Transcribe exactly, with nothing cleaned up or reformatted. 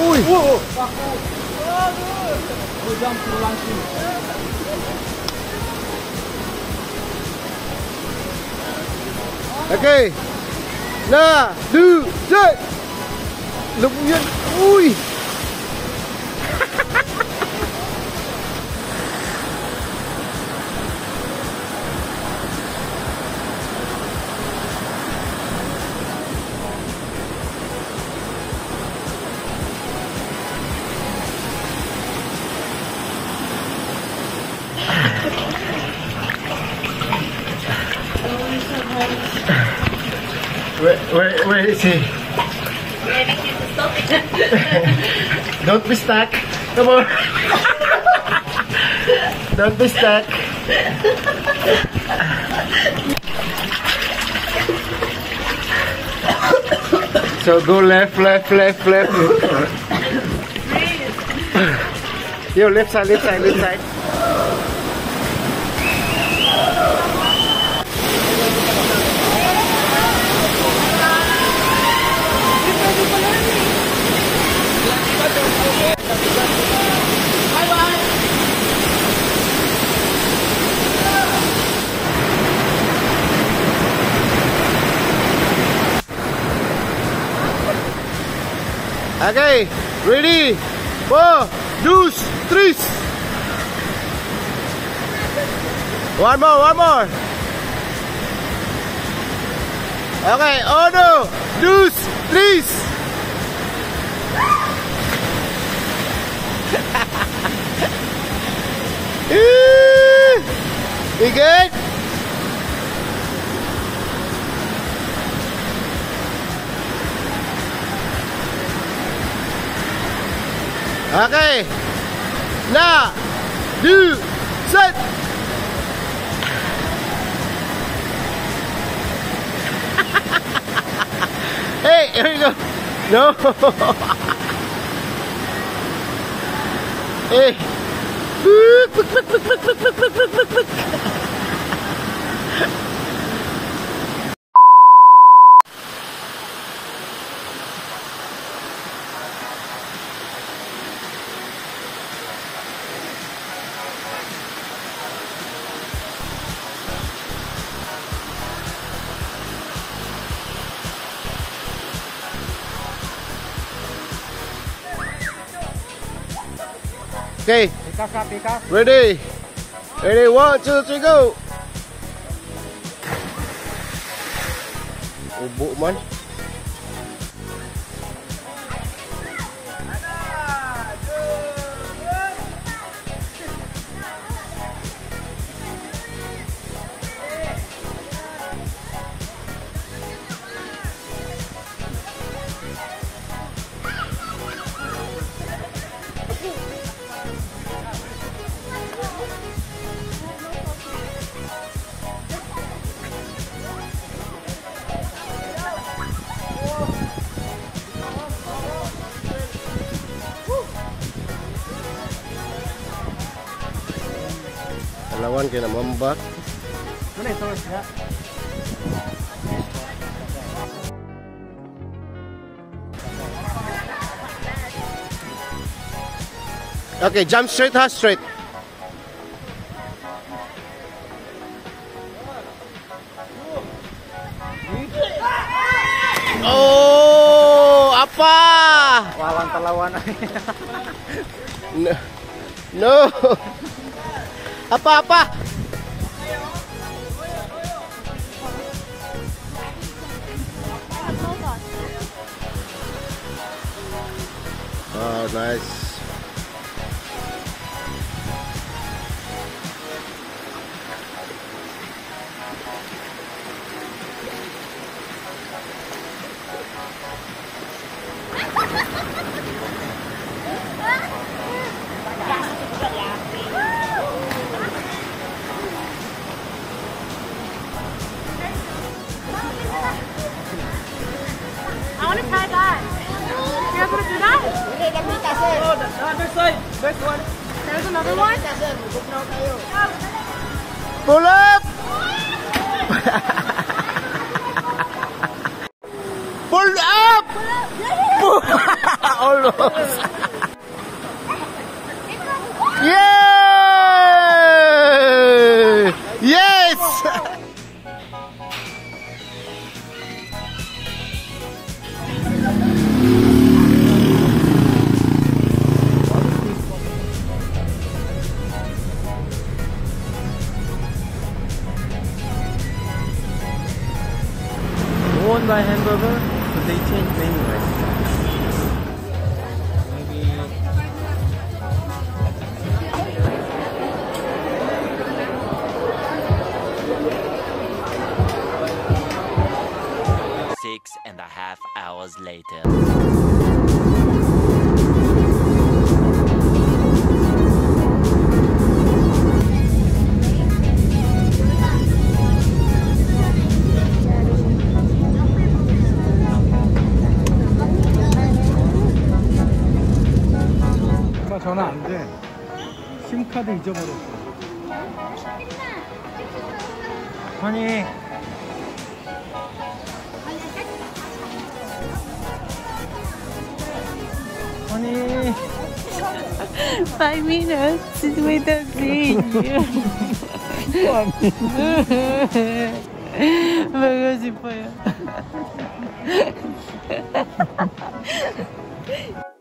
Ui. Wow. Paku. Aduh. Udang pulang sih. Okey. Nah, du, jat. Lumian. Ui. Where, where, where is he? Don't be stuck. Come on. Don't be stuck. So go left, left, left, left. Yo, left side, left side, left side. Okay, ready? Four, two, three. One more, one more. Okay, order, two, three. You good? Okay. Now, do, set. Hey, here we go. No. Hey. Okay, ready, ready, one, two, three, go! Ubuk man. Lawan kena membak. Boleh terus ya. Okay, jump straight, ha, straight. Oh, apa? Lawan perlawanan. No. No. Apa-apa? Oh, nice. There's one. There's another one. Pull up. Pull up. Pull up. All terus. Yeay! Yes! Won't buy hamburger, but they change menu restaurants. Maybe six and a half hours later. 전화 안 돼. 심카드 잊어버렸어. 아니. 아니. Five minutes with a thing. 먹고 싶어요.